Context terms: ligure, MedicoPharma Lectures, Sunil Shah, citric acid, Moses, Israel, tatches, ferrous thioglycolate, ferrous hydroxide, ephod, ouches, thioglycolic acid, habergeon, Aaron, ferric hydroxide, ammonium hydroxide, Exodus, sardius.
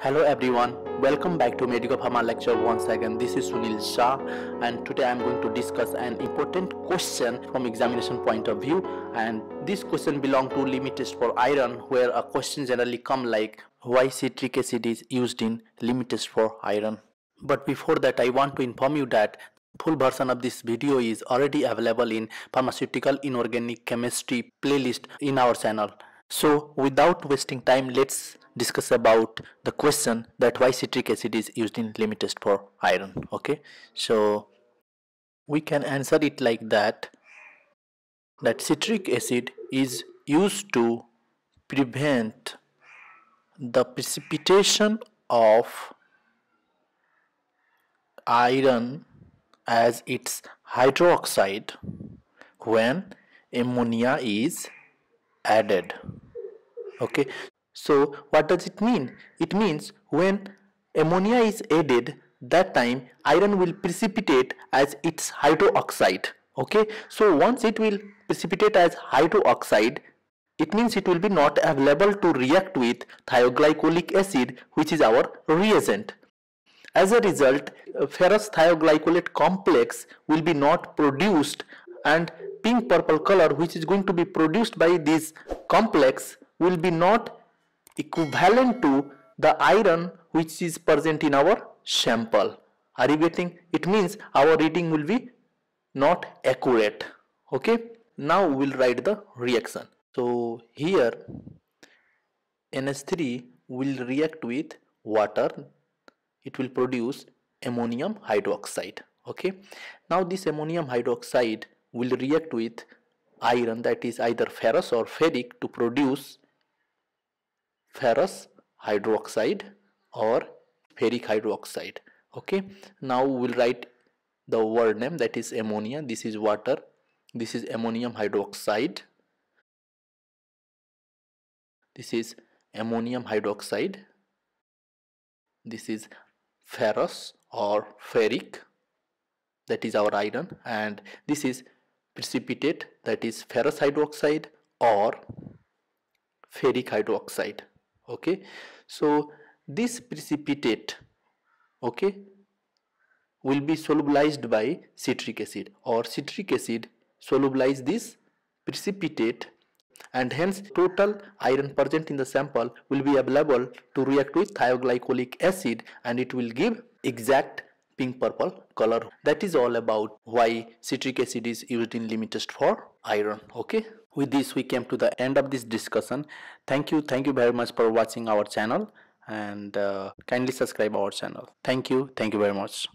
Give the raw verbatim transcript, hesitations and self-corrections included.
Hello everyone, welcome back to MedicoPharma Lecture once again. This is Sunil Shah and today I am going to discuss an important question from examination point of view, and this question belongs to limit test for iron, where a question generally come like why citric acid is used in limit test for iron. But before that, I want to inform you that full version of this video is already available in Pharmaceutical Inorganic Chemistry playlist in our channel. So without wasting time, let's discuss about the question that why citric acid is used in limit test for iron. Okay, so we can answer it like that, that citric acid is used to prevent the precipitation of iron as its hydroxide when ammonia is added. Okay, so what does it mean? It means when ammonia is added, that time iron will precipitate as its hydroxide. Okay, so once it will precipitate as hydroxide, it means it will be not available to react with thioglycolic acid, which is our reagent. As a result, ferrous thioglycolate complex will be not produced, and pink purple color which is going to be produced by this complex will be not equivalent to the iron which is present in our sample. Are you getting? It means our reading will be not accurate. Okay, now we will write the reaction. So here N H three will react with water, it will produce ammonium hydroxide. Okay, now this ammonium hydroxide will react with iron, that is either ferrous or ferric, to produce ferrous hydroxide or ferric hydroxide. Okay, now we will write the word name, that is ammonia, this is water, this is ammonium hydroxide, this is ammonium hydroxide, this is ferrous or ferric, that is our iron, and this is precipitate, that is ferrous hydroxide or ferric hydroxide. Okay, so this precipitate, okay, will be solubilized by citric acid, or citric acid solubilize this precipitate, and hence total iron present in the sample will be available to react with thioglycolic acid, and it will give exact pink purple color. That is all about why citric acid is used in limit test for iron. Okay, with this we came to the end of this discussion. Thank you, thank you very much for watching our channel, and uh, kindly subscribe our channel. Thank you, thank you very much.